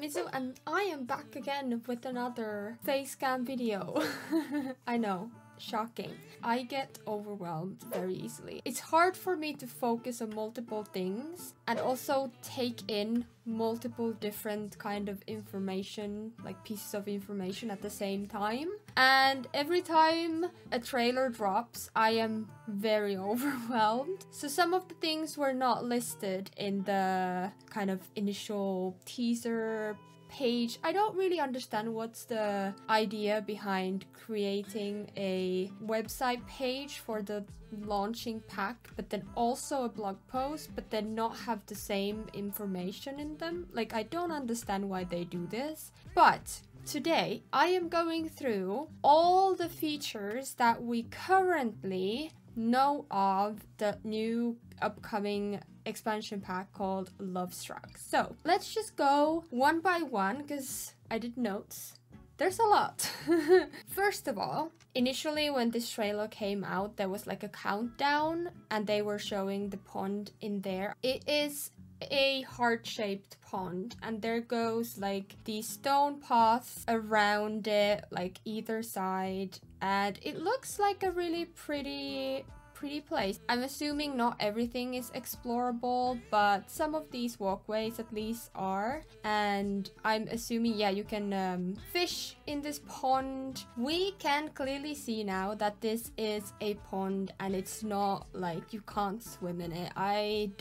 Mitsu, and I am back again with another facecam video. I know, shocking. I get overwhelmed very easily. It's hard for me to focus on multiple things and also take in multiple different kind of information, like pieces of information at the same time. And every time a trailer drops, I am very overwhelmed. So some of the things were not listed in the kind of initial teaser page. I don't really understand what's the idea behind creating a website page for the launching pack, but then also a blog post, but then not have the same information in them. Like, I don't understand why they do this. But today I am going through all the features that we currently know of the new upcoming expansion pack called Lovestruck. So let's just go one by one because I did notes. There's a lot. First of all, initially when this trailer came out, there was like a countdown and they were showing the pond in there. It is a heart-shaped pond and there goes like the stone paths around it, like either side, and it looks like a really pretty place. I'm assuming not everything is explorable, but some of these walkways at least are, and I'm assuming, yeah, you can fish in this pond. We can clearly see now that this is a pond and it's not like you can't swim in it. I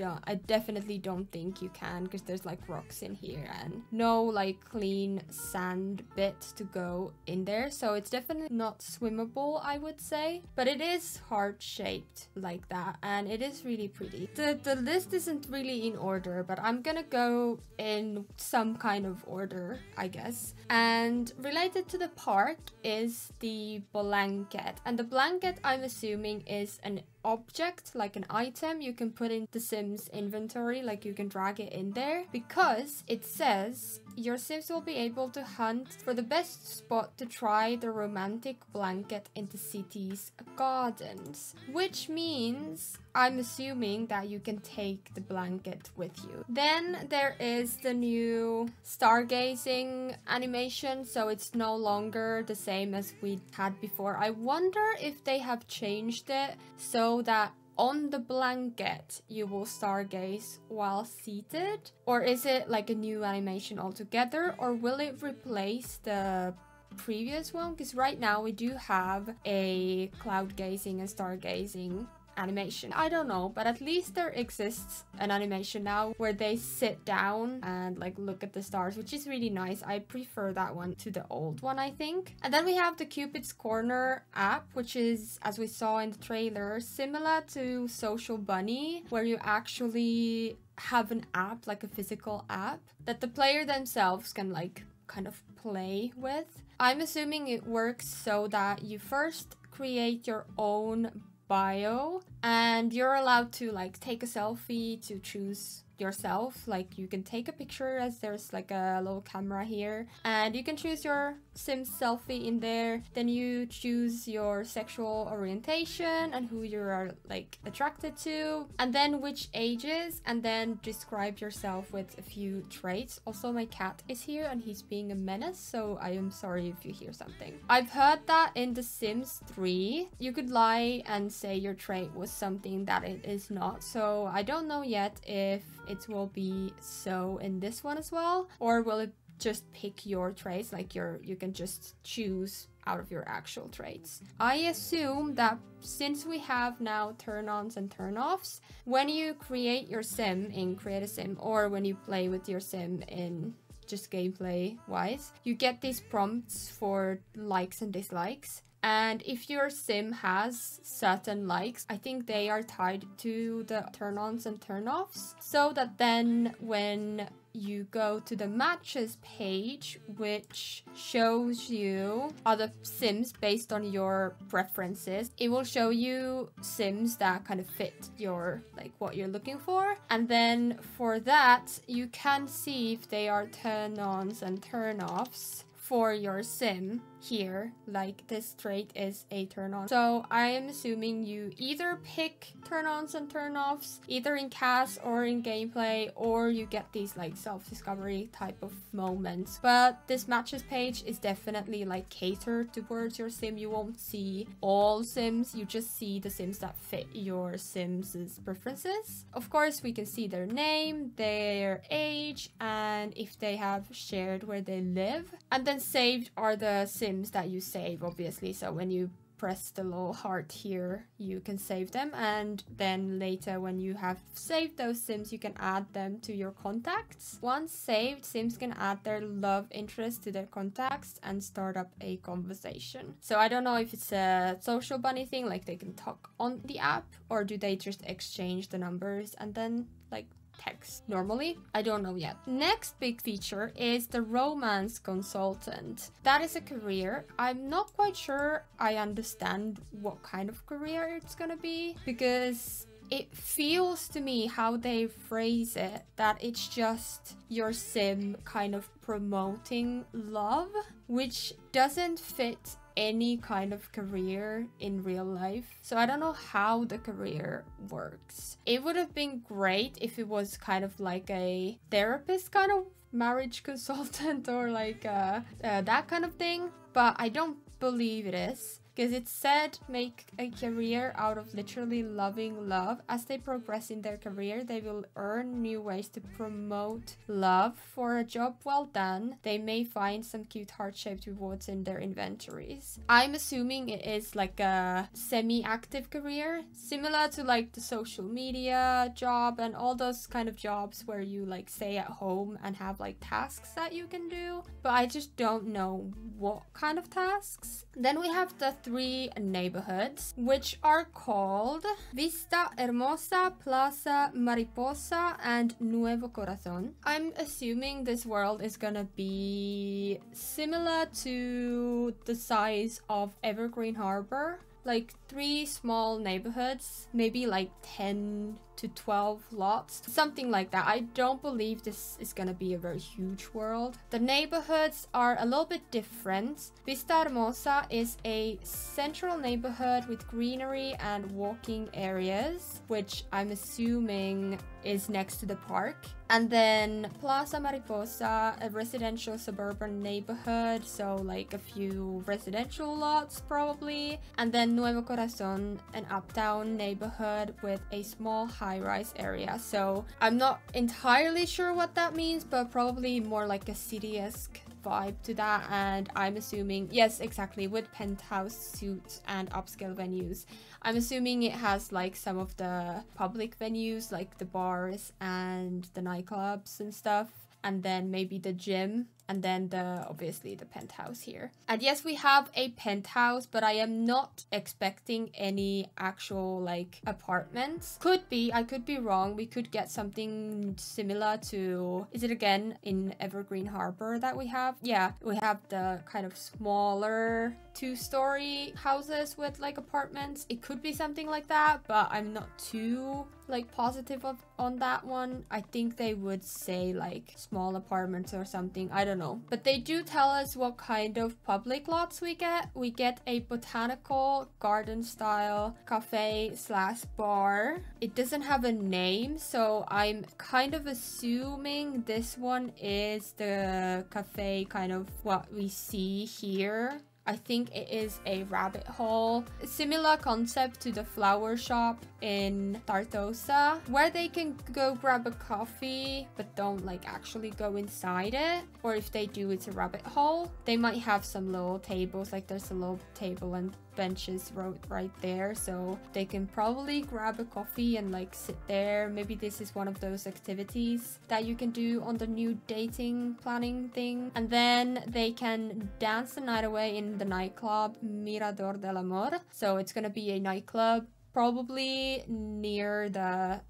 definitely don't think you can because there's like rocks in here and no like clean sand bit to go in there, so it's definitely not swimmable, I would say, but it is heart-shaped like that and it is really pretty. The list isn't really in order, but I'm gonna go in some kind of order, I guess. And related to the park is the blanket, and the blanket I'm assuming is an object, like an item you can put in the Sims inventory, like you can drag it in there, because it says your Sims will be able to hunt for the best spot to try the romantic blanket in the city's gardens, which means I'm assuming that you can take the blanket with you. Then there is the new stargazing animation, so it's no longer the same as we had before. I wonder if they have changed it so that on the blanket you will stargaze while seated, or is it like a new animation altogether, or will it replace the previous one? Because right now we do have a cloud gazing and stargazing animation. I don't know, but at least there exists an animation now where they sit down and like look at the stars, which is really nice. I prefer that one to the old one, I think. And then we have the Cupid's Corner app, which is, as we saw in the trailer, similar to Social Bunny, where you actually have an app, like a physical app, that the player themselves can like kind of play with. I'm assuming it works so that you first create your own bio and you're allowed to like take a selfie to choose yourself, like you can take a picture, as there's like a little camera here, and you can choose your Sims selfie in there. Then you choose your sexual orientation and who you are like attracted to, and then which ages, and then describe yourself with a few traits. Also, my cat is here and he's being a menace, so I am sorry if you hear something. I've heard that in The Sims 3 you could lie and say your trait was something that it is not, so I don't know yet if it will be so in this one as well, or will it just pick your traits, like you can just choose out of your actual traits. I assume that since we have now turn-ons and turn-offs, when you create your Sim in Create a Sim, or when you play with your Sim in just gameplay wise, you get these prompts for likes and dislikes. And if your Sim has certain likes, I think they are tied to the turn-ons and turn-offs, so that then when you go to the matches page, which shows you other Sims based on your preferences, it will show you Sims that kind of fit your like what you're looking for, and then for that you can see if they are turn-ons and turn-offs for your Sim here, like this trait is a turn on. So I am assuming you either pick turn ons and turn offs, either in cast or in gameplay, or you get these like self-discovery type of moments. But this matches page is definitely like catered towards your sim. You won't see all sims, you just see the sims that fit your sims's preferences. Of course, we can see their name, their age, and if they have shared where they live. And then saved are the sims that you save, obviously. So when you press the little heart here, you can save them, and then later when you have saved those sims, you can add them to your contacts. Once saved, sims can add their love interest to their contacts and start up a conversation. So I don't know if it's a Social Bunny thing, like they can talk on the app, or do they just exchange the numbers and then like text normally? I don't know yet. Next big feature is the romance consultant. That is a career. I'm not quite sure I understand what kind of career it's gonna be, because it feels to me how they phrase it that it's just your sim kind of promoting love, which doesn't fit any kind of career in real life. So I don't know how the career works. It would have been great if it was kind of like a therapist, kind of marriage consultant, or like that kind of thing, but I don't believe it is. Because it said make a career out of literally loving love. As they progress in their career, they will earn new ways to promote love. For a job well done, they may find some cute heart-shaped rewards in their inventories. I'm assuming it is like a semi-active career, similar to like the social media job and all those kind of jobs where you like stay at home and have like tasks that you can do. But I just don't know what kind of tasks. Then we have the three neighborhoods, which are called Vista Hermosa, Plaza Mariposa, and Nuevo Corazón. I'm assuming this world is gonna be similar to the size of Evergreen Harbor, like three small neighborhoods, maybe like 10 to 12 lots, something like that. I don't believe this is gonna be a very huge world. The neighborhoods are a little bit different. Vista Hermosa is a central neighborhood with greenery and walking areas, which I'm assuming is next to the park. And then Plaza Mariposa, a residential suburban neighborhood, so like a few residential lots probably. And then Nuevo Corazón, an uptown neighborhood with a small high-rise area. So I'm not entirely sure what that means, but probably more like a city-esque vibe to that. And I'm assuming, yes, exactly, with penthouse suites and upscale venues. I'm assuming it has like some of the public venues, like the bars and the nightclubs and stuff, and then maybe the gym, and then obviously the penthouse here. And yes, we have a penthouse, but I am not expecting any actual like apartments. Could be, I could be wrong. We could get something similar to, is it again in Evergreen Harbor that we have? Yeah, we have the kind of smaller two-story houses with like apartments. It could be something like that, but I'm not too like positive on that one. I think they would say like small apartments or something, I don't know. But they do tell us what kind of public lots we get. We get a botanical garden style cafe slash bar. It doesn't have a name, so I'm kind of assuming this one is the cafe, kind of what we see here. I think it is a rabbit hole. A similar concept to the flower shop in Tartosa, where they can go grab a coffee but don't like actually go inside it, or if they do, it's a rabbit hole. They might have some little tables, like there's a little table and benches right there, so they can probably grab a coffee and like sit there. Maybe this is one of those activities that you can do on the new dating planning thing. And then they can dance the night away in the nightclub Mirador del Amor. So it's gonna be a nightclub probably near the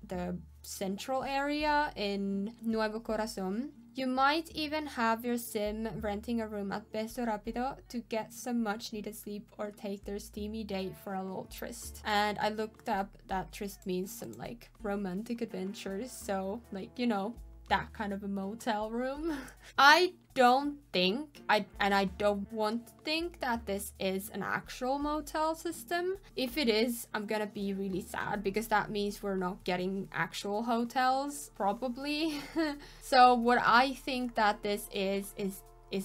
central area in Nuevo Corazón. You might even have your sim renting a room at Beso Rapido to get some much needed sleep or take their steamy date for a little tryst. And I looked up that tryst means some like romantic adventures, so like, you know, that kind of a motel room. I don't think, I don't want to think that this is an actual motel system. If it is, I'm gonna be really sad because that means we're not getting actual hotels, probably. So what I think that this is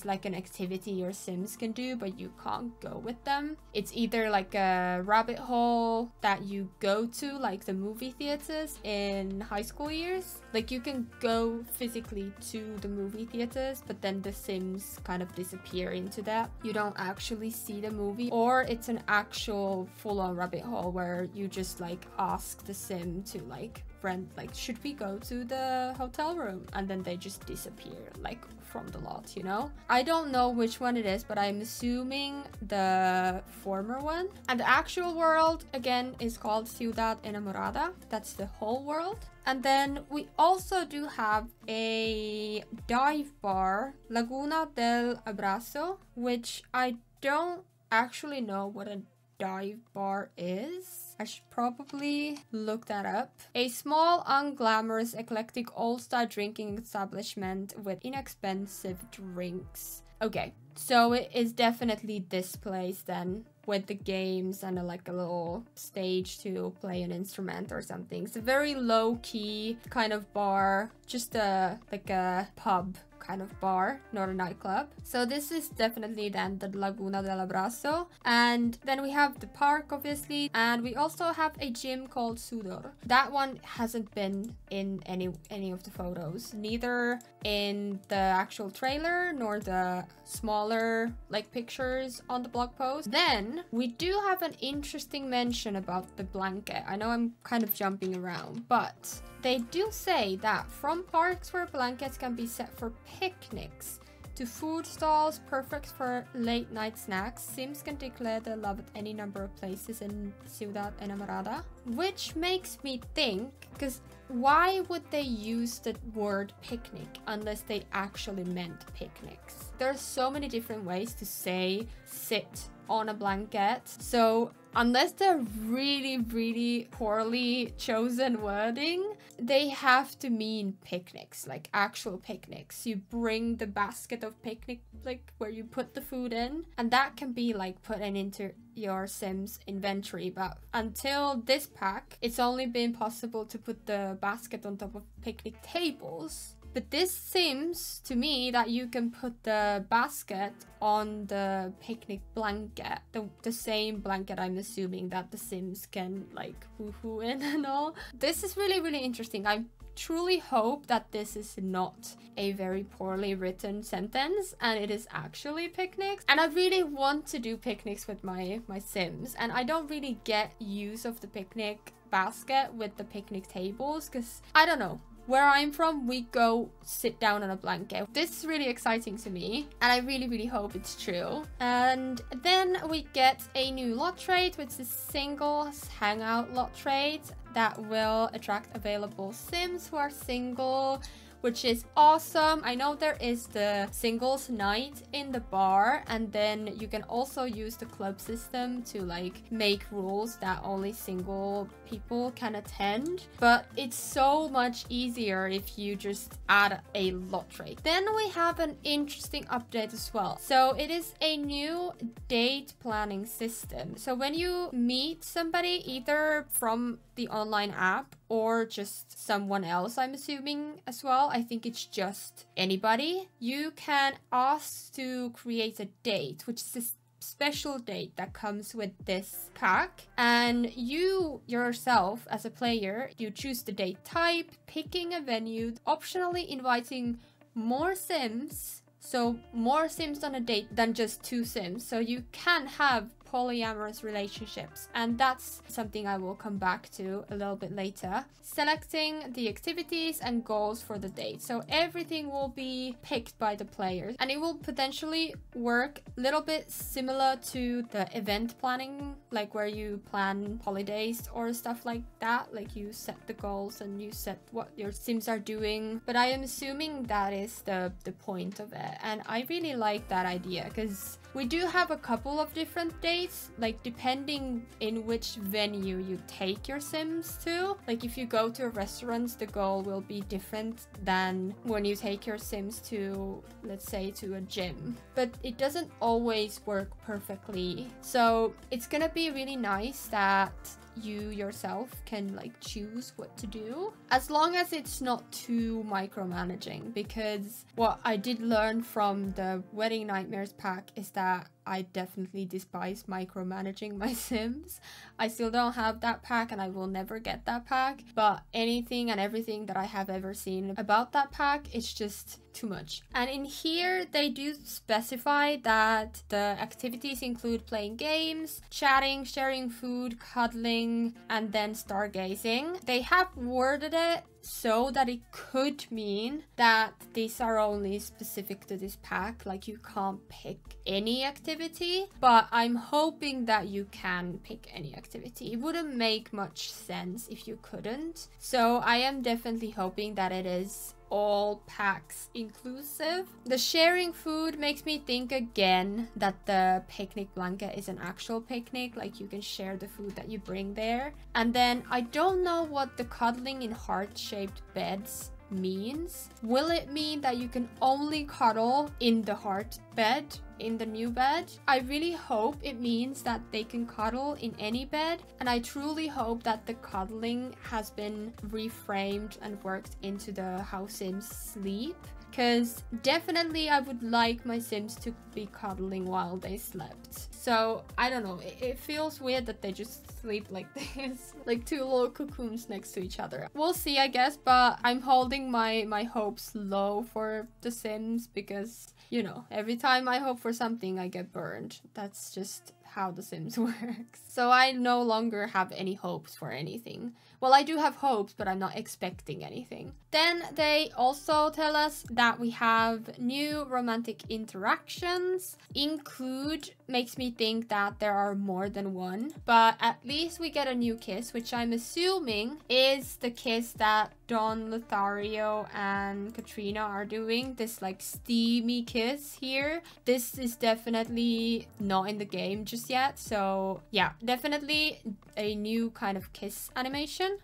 like an activity your Sims can do, but you can't go with them. It's either like a rabbit hole that you go to, like the movie theaters in high school years. Like you can go physically to the movie theaters, but then the Sims kind of disappear into that. You don't actually see the movie, or it's an actual full-on rabbit hole where you just like ask the Sim to like rent, like, should we go to the hotel room? And then they just disappear like from the lot, you know? I don't know which one it is, but I'm assuming the former one. And the actual world again is called Ciudad Enamorada. That's the whole world. And then we also do have a dive bar, Laguna del Abrazo, which I don't actually know what a dive bar is. I should probably look that up. A small, unglamorous, eclectic old-style drinking establishment with inexpensive drinks. Okay, so it is definitely this place then, with the games and like a little stage to play an instrument or something. It's a very low-key kind of bar, just like a pub kind of bar, not a nightclub. So this is definitely then the Laguna del Abrazo. And then we have the park, obviously, and we also have a gym called Sudor. That one hasn't been in any of the photos, neither in the actual trailer nor the smaller like pictures on the blog post. Then we do have an interesting mention about the blanket. I know I'm kind of jumping around, but they do say that from parks where blankets can be set for picnics to food stalls perfect for late night snacks, Sims can declare their love at any number of places in Ciudad Enamorada. Which makes me think, because why would they use the word picnic unless they actually meant picnics? There are so many different ways to say sit on a blanket. So unless they're really, really poorly chosen wording, they have to mean picnics, like actual picnics. You bring the basket of picnic, like where you put the food in, and that can be like put into your Sims inventory. But until this pack, it's only been possible to put the basket on top of picnic tables. But this seems to me that you can put the basket on the picnic blanket, the same blanket I'm assuming that the Sims can like woohoo in and all. This is really, really interesting. I truly hope that this is not a very poorly written sentence and it is actually picnics. And I really want to do picnics with my Sims, and I don't really get use of the picnic basket with the picnic tables because I don't know. Where I'm from, we go sit down on a blanket. This is really exciting to me, and I really, really hope it's true. And then we get a new lot trait, which is singles hangout lot trait that will attract available Sims who are single, which is awesome. I know there is the singles night in the bar, and then you can also use the club system to like make rules that only single people can attend. But it's so much easier if you just add a lot trait. Then we have an interesting update as well. So it is a new date planning system. So when you meet somebody, either from the online app or just someone else, I'm assuming as well. I think it's just anybody. You can ask to create a date, which is a special date that comes with this pack. And you yourself as a player, you choose the date type, picking a venue, optionally inviting more Sims. So more Sims on a date than just two Sims. So you can have polyamorous relationships, and that's something I will come back to a little bit later. Selecting the activities and goals for the date. So everything will be picked by the players, and it will potentially work a little bit similar to the event planning, like where you plan holidays or stuff like that. Like you set the goals and you set what your Sims are doing. But I am assuming that is the point of it, and I really like that idea because we do have a couple of different dates updates, like depending in which venue you take your Sims to. Like if you go to restaurants, the goal will be different than when you take your Sims to, let's say, to a gym. But it doesn't always work perfectly. So it's gonna be really nice that you yourself can like choose what to do, as long as it's not too micromanaging, because what I did learn from the Wedding Nightmares pack is that I definitely despise micromanaging my Sims. I still don't have that pack and I will never get that pack, but anything and everything that I have ever seen about that pack, it's just too much. And in here they do specify that the activities include playing games, chatting, sharing food, cuddling, and then stargazing. They have worded it so that it could mean that these are only specific to this pack, like you can't pick any activity, but I'm hoping that you can pick any activity. It wouldn't make much sense if you couldn't, so I am definitely hoping that it is all packs inclusive. The sharing food makes me think again that the picnic blanket is an actual picnic, like you can share the food that you bring there. And then I don't know what the cuddling in heart-shaped beds means. Will it mean that you can only cuddle in the heart bed, in the new bed? I really hope it means that they can cuddle in any bed, and I truly hope that the cuddling has been reframed and worked into the how Sims sleep, because definitely I would like my Sims to be cuddling while they slept. So I don't know, it feels weird that they just sleep like this, like two little cocoons next to each other. We'll see, I guess, but I'm holding my hopes low for the Sims because, you know, every time I hope for something I get burned. That's just how the Sims works. So I no longer have any hopes for anything. Well, I do have hopes, but I'm not expecting anything. Then they also tell us that we have new romantic interactions. Include makes me think that there are more than one, but at least we get a new kiss, which I'm assuming is the kiss that Don Lothario and Katrina are doing, this like steamy kiss here. This is definitely not in the game just yet, so yeah, definitely a new kind of kiss animation.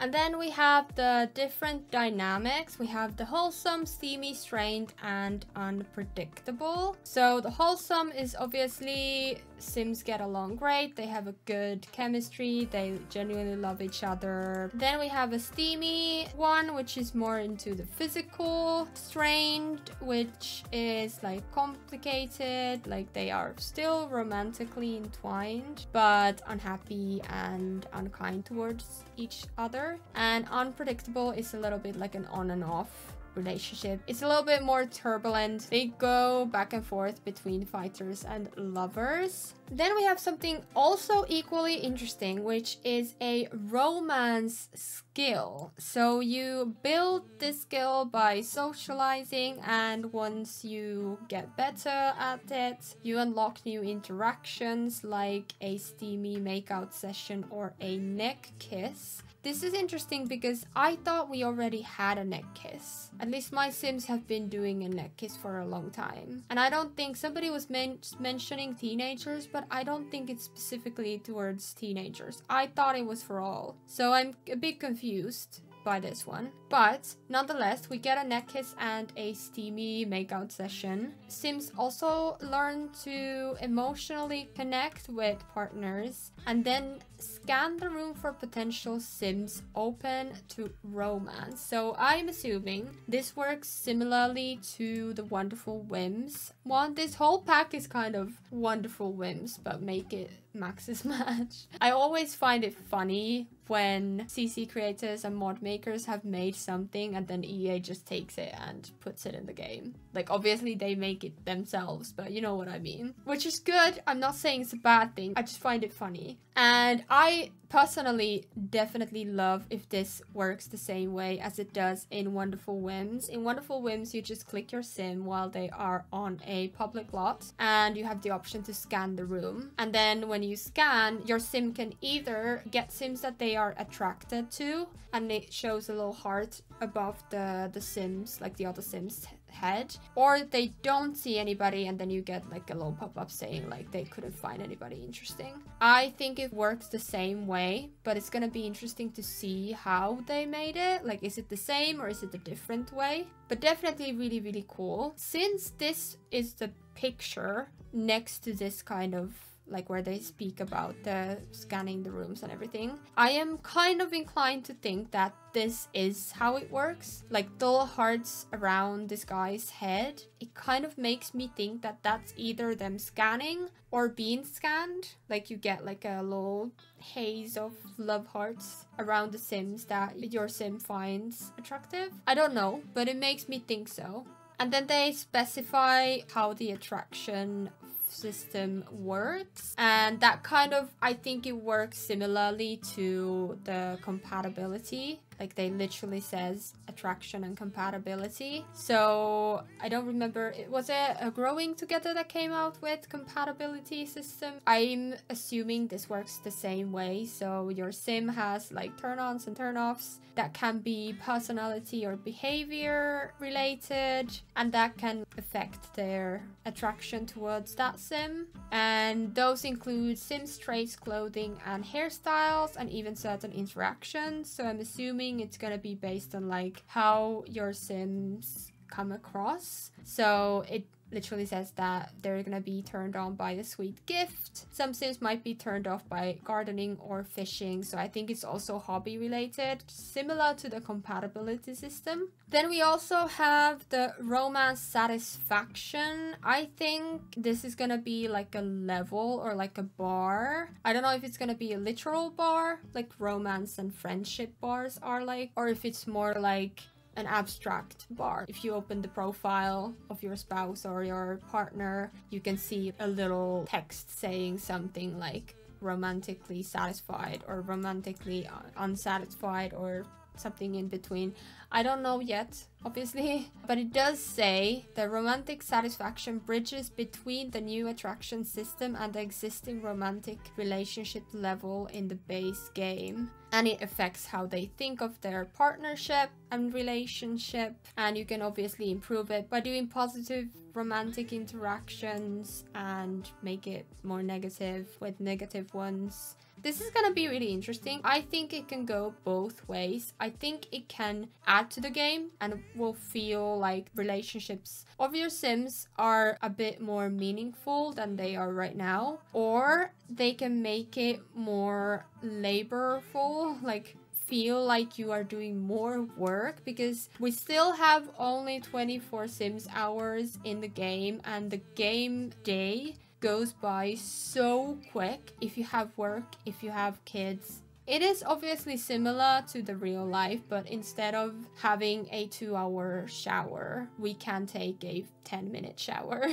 And then we have the different dynamics. We have the wholesome, steamy, strained, and unpredictable. So the wholesome is obviously Sims get along great, they have a good chemistry, they genuinely love each other. Then we have a steamy one, which is more into the physical. Strained, which is like complicated, like they are still romantically entwined, but unhappy and unkind towards each other. And unpredictable is a little bit like an on and off relationship. It's a little bit more turbulent. They go back and forth between fighters and lovers. Then we have something also equally interesting, which is a romance skill. So you build this skill by socializing, and once you get better at it, you unlock new interactions like a steamy makeout session or a neck kiss. This is interesting because I thought we already had a neck kiss. At least my Sims have been doing a neck kiss for a long time. And I don't think, somebody was mentioning teenagers, but I don't think it's specifically towards teenagers. I thought it was for all. So I'm a bit confused by this one. But nonetheless, we get a neck kiss and a steamy makeout session. Sims also learn to emotionally connect with partners, and then scan the room for potential Sims open to romance. So I'm assuming this works similarly to the Wonderful Whims one. This whole pack is kind of Wonderful Whims, but make it Max's Match. I always find it funny when CC creators and mod makers have made something and then EA just takes it and puts it in the game. Like obviously they make it themselves, but you know what I mean. Which is good, I'm not saying it's a bad thing, I just find it funny. And I personally definitely love if this works the same way as it does in Wonderful Whims. In Wonderful Whims, you just click your Sim while they are on a public lot, and you have the option to scan the room. And then when you scan, your Sim can either get Sims that they are attracted to, and it shows a little heart above the Sims, like the other Sims head, or they don't see anybody and then you get like a little pop-up saying like they couldn't find anybody interesting. I think it works the same way, but it's gonna be interesting to see how they made it. Like, is it the same or is it a different way? But definitely really, really cool. Since this is the picture next to this kind of like where they speak about the scanning the rooms and everything, I am kind of inclined to think that this is how it works. Like the hearts around this guy's head, it kind of makes me think that that's either them scanning or being scanned. Like you get like a little haze of love hearts around the Sims that your Sim finds attractive. I don't know, but it makes me think so. And then they specify how the attraction system works, and that kind of, I think it works similarly to the compatibility. Like they literally says attraction and compatibility. So I don't remember, was it a Growing Together that came out with compatibility system? I'm assuming this works the same way. So your Sim has like turn-ons and turn-offs that can be personality or behavior related, and that can affect their attraction towards that Sim. And those include Sims traits, clothing and hairstyles, and even certain interactions. So I'm assuming it's gonna be based on like how your Sims come across. So it literally says that they're gonna be turned on by a sweet gift. Some Sims might be turned off by gardening or fishing, so I think it's also hobby related, similar to the compatibility system. Then we also have the romance satisfaction. I think this is gonna be like a level or like a bar. I don't know if it's gonna be a literal bar, like romance and friendship bars are like, or if it's more like an abstract bar. If you open the profile of your spouse or your partner, you can see a little text saying something like romantically satisfied or romantically unsatisfied or something in between. I don't know yet, obviously, but it does say the romantic satisfaction bridges between the new attraction system and the existing romantic relationship level in the base game, and it affects how they think of their partnership and relationship, and you can obviously improve it by doing positive romantic interactions and make it more negative with negative ones. This is gonna be really interesting. I think it can go both ways. I think it can add to the game and will feel like relationships of your Sims are a bit more meaningful than they are right now, or they can make it more laborful, like feel like you are doing more work, because we still have only 24 Sims hours in the game, and the game day goes by so quick if you have work, if you have kids. It is obviously similar to the real life, but instead of having a 2-hour shower, we can take a 10-minute shower.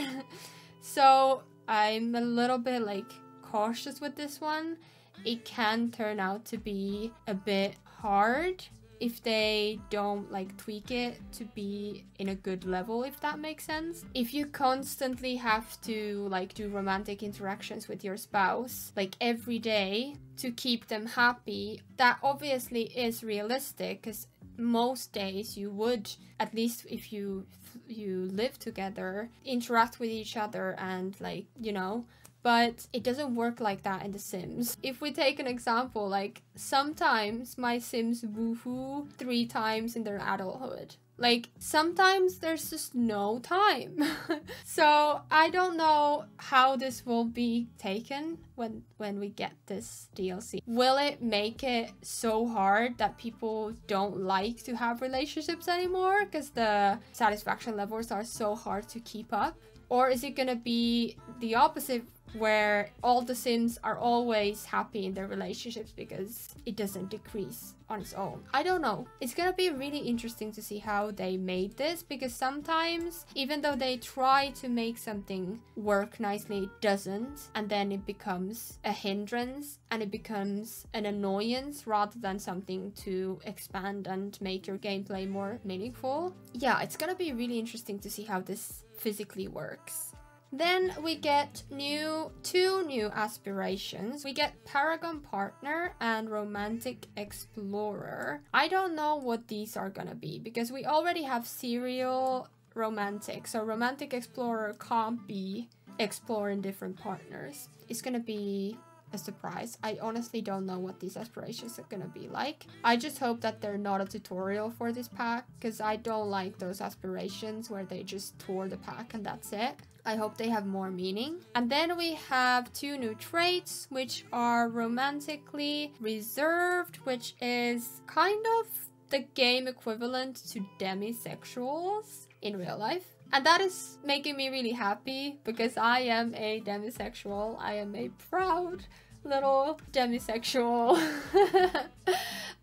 So I'm a little bit like cautious with this one. It can turn out to be a bit hard if they don't like tweak it to be in a good level, if that makes sense. If you constantly have to like do romantic interactions with your spouse like every day to keep them happy, that obviously is realistic, because most days you would, at least if you live together, interact with each other and like, you know. But it doesn't work like that in The Sims. If we take an example, like sometimes my Sims woohoo 3 times in their adulthood. Like sometimes there's just no time. So I don't know how this will be taken when we get this DLC. Will it make it so hard that people don't like to have relationships anymore because the satisfaction levels are so hard to keep up? Or is it gonna be the opposite, where all the Sims are always happy in their relationships because it doesn't decrease on its own? I don't know. It's gonna be really interesting to see how they made this, because sometimes even though they try to make something work nicely, it doesn't, and then it becomes a hindrance and it becomes an annoyance rather than something to expand and make your gameplay more meaningful. Yeah, it's gonna be really interesting to see how this physically works. Then we get two new aspirations. We get Paragon Partner and Romantic Explorer. I don't know what these are gonna be, because we already have serial romantic. So romantic explorer can't be exploring different partners. It's gonna be a surprise. I honestly don't know what these aspirations are gonna be like. I just hope that they're not a tutorial for this pack, because I don't like those aspirations where they just tour the pack and that's it. I hope they have more meaning. And then we have two new traits, which are romantically reserved, which is kind of the game equivalent to demisexuals in real life. And that is making me really happy, because I am a demisexual. I am a proud little demisexual.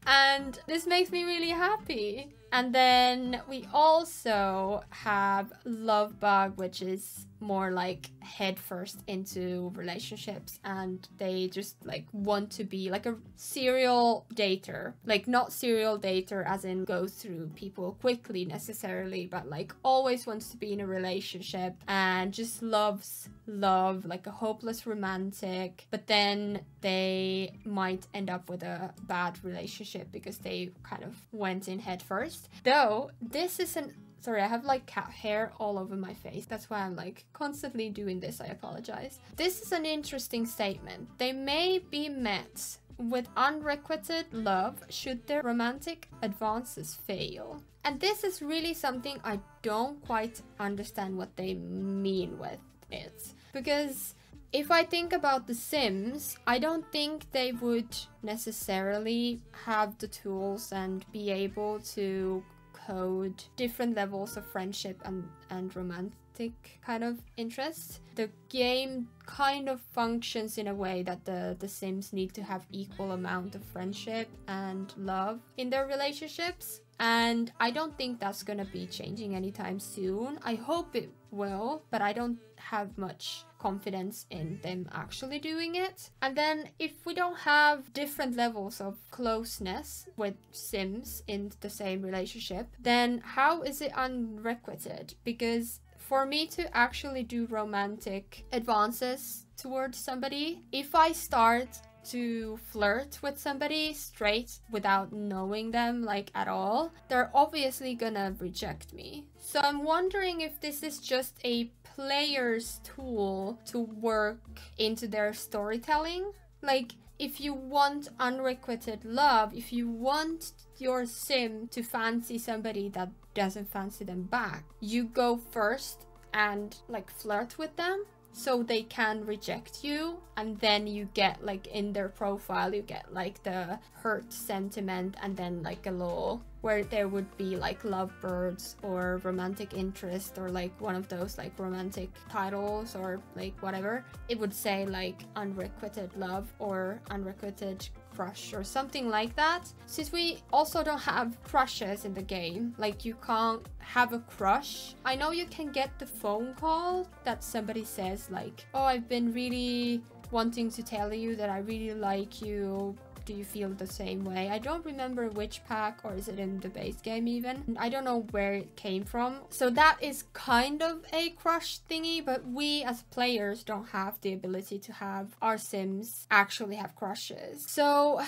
And this makes me really happy. And then we also have love bug, which is more like head first into relationships, and they just like want to be like a serial dater. Like not serial dater as in go through people quickly necessarily, but like always wants to be in a relationship and just loves love, like a hopeless romantic, but then they might end up with a bad relationship because they kind of went in head first. Though this isn't, sorry, I have like cat hair all over my face, that's why I'm like constantly doing this, I apologize. This is an interesting statement. They may be met with unrequited love should their romantic advances fail. And this is really something I don't quite understand what they mean with it, because if I think about The Sims, I don't think they would necessarily have the tools and be able to code different levels of friendship and romantic kind of interest. The game kind of functions in a way that the Sims need to have equal amount of friendship and love in their relationships. And I don't think that's gonna be changing anytime soon. I hope it will, but I don't have much confidence in them actually doing it. And then if we don't have different levels of closeness with Sims in the same relationship, then how is it unrequited? Because for me to actually do romantic advances towards somebody, if I start to flirt with somebody straight without knowing them like at all, they're obviously gonna reject me. So I'm wondering if this is just a player's tool to work into their storytelling. Like if you want unrequited love, if you want your sim to fancy somebody that doesn't fancy them back, you go first and like flirt with them, so they can reject you, and then you get like in their profile, you get like the hurt sentiment, and then like a little where there would be like lovebirds or romantic interest or like one of those like romantic titles or like whatever. It would say like unrequited love or unrequited crush or something like that. Since we also don't have crushes in the game, like you can't have a crush. I know you can get the phone call that somebody says like, oh, I've been really wanting to tell you that I really like you. Do you feel the same way? I don't remember which pack, or is it in the base game even? I don't know where it came from. So that is kind of a crush thingy, but we as players don't have the ability to have our Sims actually have crushes. So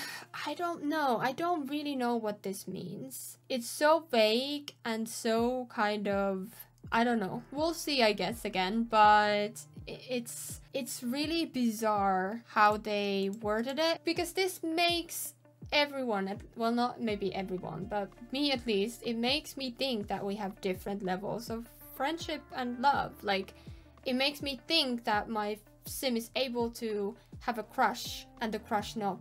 I don't know. I don't really know what this means. It's so vague and so kind of, I don't know. We'll see, I guess, again, but it's really bizarre how they worded it, because this makes everyone, well, not maybe everyone, but me at least, it makes me think that we have different levels of friendship and love. Like it makes me think that my sim is able to have a crush and the crush not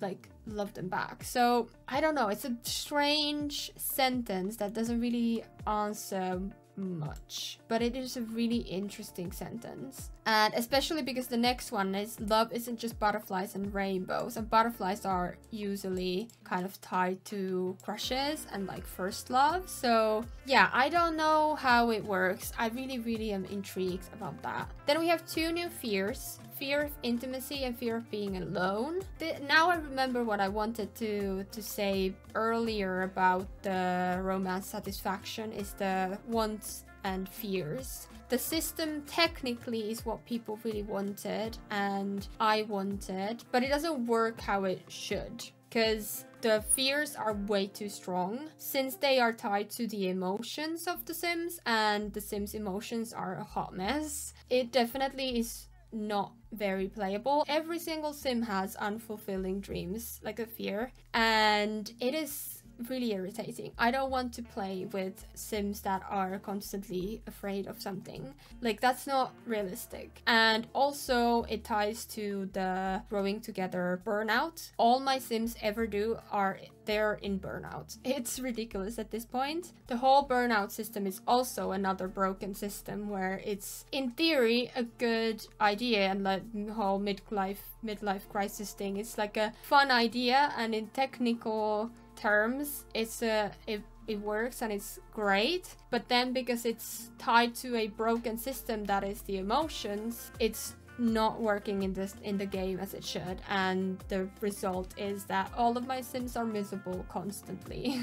like love them back. So I don't know, it's a strange sentence that doesn't really answer much, but it is a really interesting sentence, and especially because the next one is love isn't just butterflies and rainbows, and butterflies are usually kind of tied to crushes and like first love. So yeah, I don't know how it works. I really am intrigued about that. Then we have two new fears: fear of intimacy and fear of being alone. Now I remember what I wanted to say earlier about the romance satisfaction is the wants and fears. The system technically is what people really wanted and I wanted, but it doesn't work how it should, because The fears are way too strong since they are tied to the emotions of the Sims, and the Sims' emotions are a hot mess. It definitely is not very playable. Every single Sim has unfulfilling dreams, like a fear, and it is really irritating. I don't want to play with Sims that are constantly afraid of something. Like, that's not realistic. And also it ties to the growing together burnout. All my Sims ever do are they're in burnout. It's ridiculous at this point. The whole burnout system is also another broken system where it's in theory a good idea, and the whole midlife crisis thing, it's like a fun idea, and in technical terms it works and it's great, but then because it's tied to a broken system that is the emotions, it's not working in the game as it should, and the result is that all of my Sims are miserable constantly.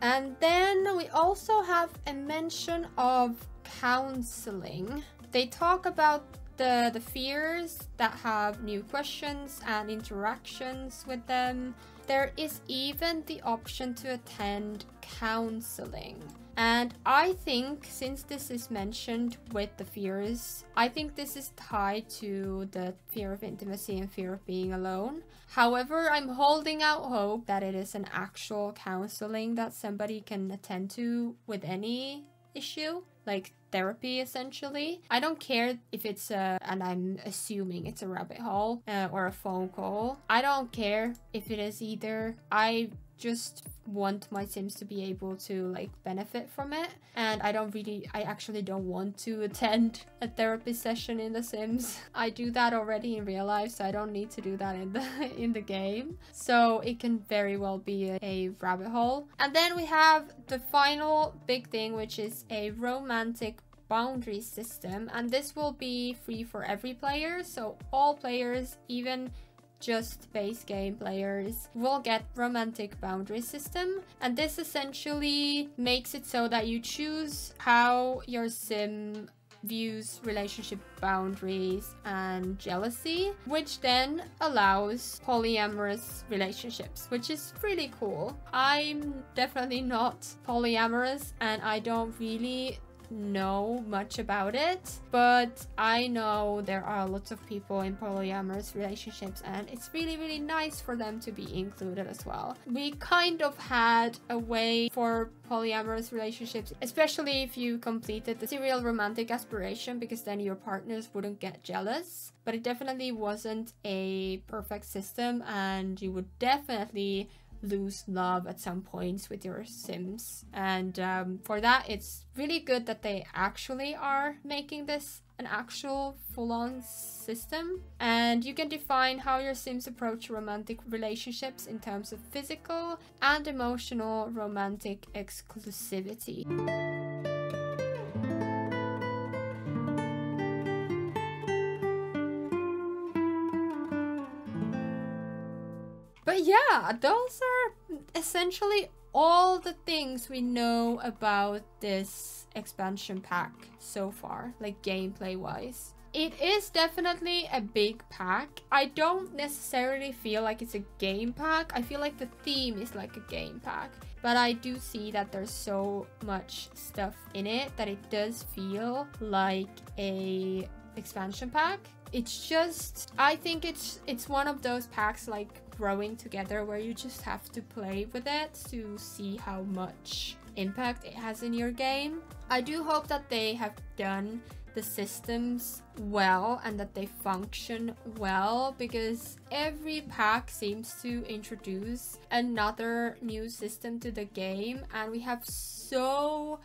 And then we also have a mention of counseling. They talk about the fears that have new questions and interactions with them. There is even the option to attend counseling. And I think, since this is mentioned with the fears, I think this is tied to the fear of intimacy and fear of being alone. However, I'm holding out hope that it is an actual counseling that somebody can attend to with any issue, like therapy essentially. I don't care if it's and I'm assuming it's a rabbit hole or a phone call. I don't care if it is either. I just want my Sims to be able to like benefit from it, and I actually don't want to attend a therapy session in The Sims. I do that already in real life, so I don't need to do that in the game. So it can very well be a rabbit hole. And then we have the final big thing, which is a romantic boundary system, and this will be free for every player, so all players, even just base game players, will get romantic boundary system. And this essentially makes it so that you choose how your Sim views relationship boundaries and jealousy, which then allows polyamorous relationships, which is really cool. I'm definitely not polyamorous and I don't really know much about it, but I know there are lots of people in polyamorous relationships, and it's really, really nice for them to be included as well. We kind of had a way for polyamorous relationships, especially if you completed the serial romantic aspiration, because then your partners wouldn't get jealous. But it definitely wasn't a perfect system, and you would definitely lose love at some points with your Sims, and for that it's really good that they actually are making this an actual full-on system. And you can define how your Sims approach romantic relationships in terms of physical and emotional romantic exclusivity. But yeah, those are essentially all the things we know about this expansion pack so far, like gameplay wise. It is definitely a big pack. I don't necessarily feel like it's a game pack. I feel like the theme is like a game pack, but I do see that there's so much stuff in it that it does feel like a expansion pack. It's just, I think it's one of those packs like Growing Together where you just have to play with it to see how much impact it has in your game. I do hope that they have done the systems well and that they function well, because every pack seems to introduce another new system to the game, and we have so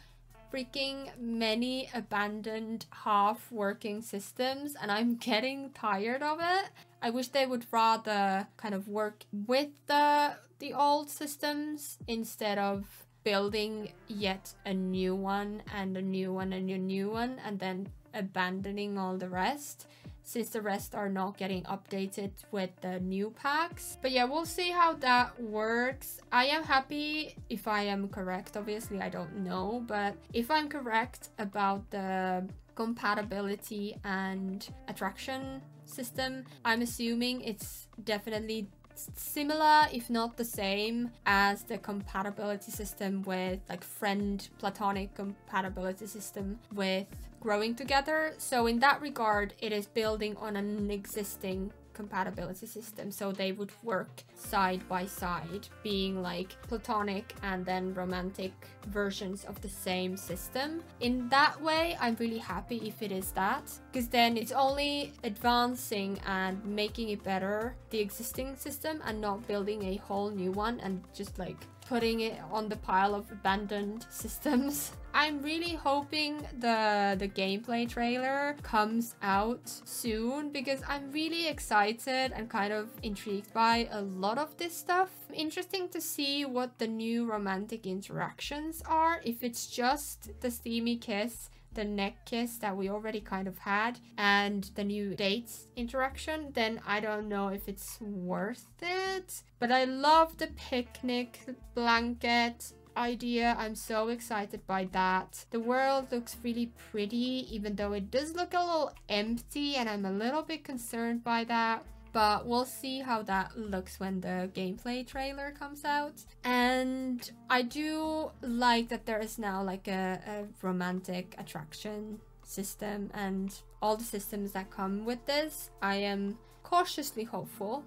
freaking many abandoned, half working systems, and I'm getting tired of it. I wish they would rather kind of work with the old systems instead of building yet a new one and a new one and a new one and then abandoning all the rest, since the rest are not getting updated with the new packs. But yeah, we'll see how that works. I am happy, if I am correct, obviously I don't know, but if I'm correct about the compatibility and attraction system, I'm assuming it's definitely similar, if not the same, as the compatibility system with like friend platonic compatibility system with growing together. So in that regard, it is building on an existing compatibility system, so they would work side by side, being like platonic and then romantic versions of the same system. In that way, I'm really happy if it is that, because then it's only advancing and making it better, the existing system, and not building a whole new one and just like putting it on the pile of abandoned systems. I'm really hoping the gameplay trailer comes out soon, because I'm really excited and kind of intrigued by a lot of this stuff. Interesting to see what the new romantic interactions are, if it's just the steamy kiss, the neck kiss that we already kind of had, and the new dates interaction, then I don't know if it's worth it. But I love the picnic blanket idea. I'm so excited by that. The world looks really pretty, even though it does look a little empty, and I'm a little bit concerned by that. But we'll see how that looks when the gameplay trailer comes out. And I do like that there is now like a romantic attraction system and all the systems that come with this. I am cautiously hopeful.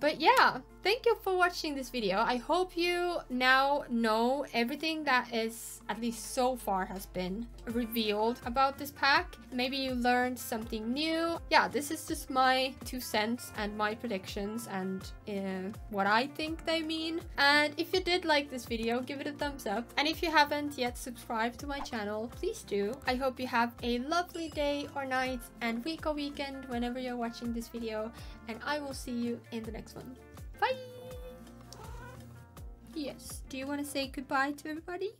But yeah, thank you for watching this video. I hope you now know everything that is, at least so far, has been revealed about this pack. Maybe you learned something new. Yeah, this is just my 2 cents and my predictions and what I think they mean. And if you did like this video, give it a thumbs up. And if you haven't yet subscribed to my channel, please do. I hope you have a lovely day or night and week or weekend whenever you're watching this video. And I will see you in the next one. Bye! Yes, do you want to say goodbye to everybody?